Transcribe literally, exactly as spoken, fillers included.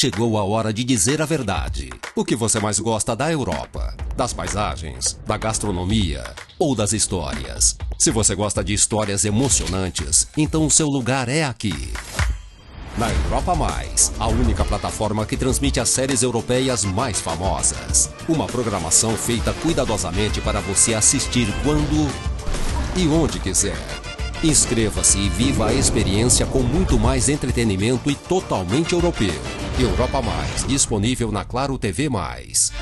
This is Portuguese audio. Chegou a hora de dizer a verdade. O que você mais gosta da Europa? Das paisagens, da gastronomia ou das histórias? Se você gosta de histórias emocionantes, então o seu lugar é aqui. Na Europa Mais, a única plataforma que transmite as séries europeias mais famosas. Uma programação feita cuidadosamente para você assistir quando e onde quiser. Inscreva-se e viva a experiência com muito mais entretenimento e totalmente europeu. Europa Mais, disponível na Claro T V mais.